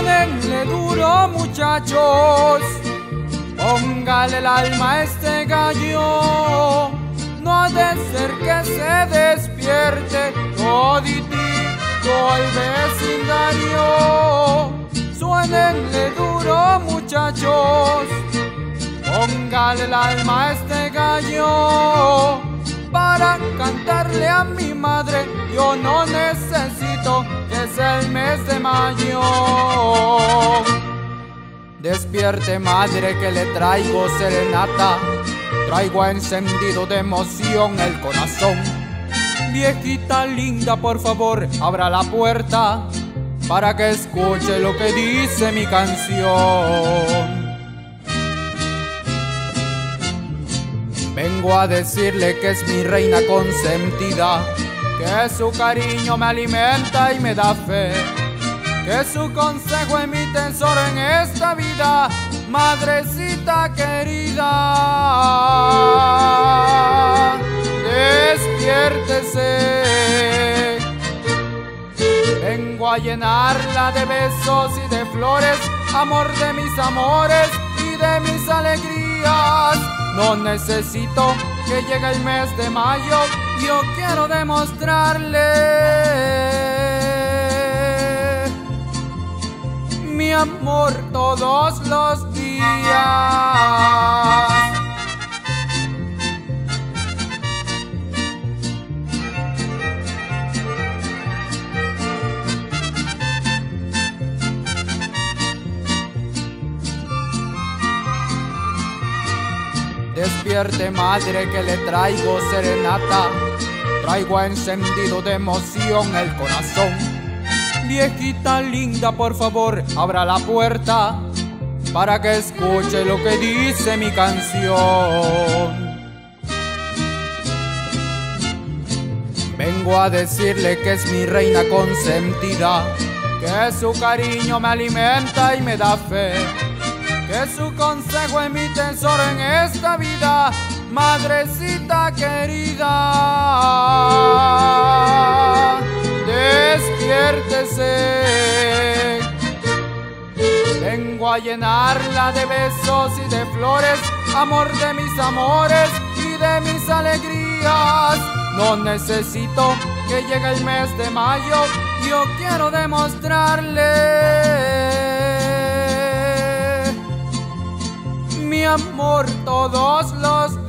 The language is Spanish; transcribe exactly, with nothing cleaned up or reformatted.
Pónganle duro, muchachos, póngale el alma a este gallo. No ha de ser que se despierte toditito al vecindario. Suénenle duro, muchachos, póngale el alma a este gallo. Para cantarle a mi madre yo no necesito, es el mes de mayo. Despierte, madre, que le traigo serenata. Traigo encendido de emoción el corazón. Viejita linda, por favor, abra la puerta para que escuche lo que dice mi canción. Vengo a decirle que es mi reina consentida, que su cariño me alimenta y me da fe, que su consejo es mi tesoro en esta vida, madrecita querida, despiértese. Vengo a llenarla de besos y de flores, amor de mis amores y de mis alegrías. No necesito que llegue el mes de mayo, yo quiero demostrarle mi amor todos los días. Despierte, madre, que le traigo serenata. Traigo encendido de emoción el corazón. Viejita linda, por favor, abra la puerta para que escuche lo que dice mi canción. Vengo a decirle que es mi reina consentida, que su cariño me alimenta y me da fe, que su consejo es mi tesoro en esta vida, madrecita querida, despiértese. Vengo a llenarla de besos y de flores, amor de mis amores y de mis alegrías. No necesito que llegue el mes de mayo, yo quiero demostrarle mi amor todos los días.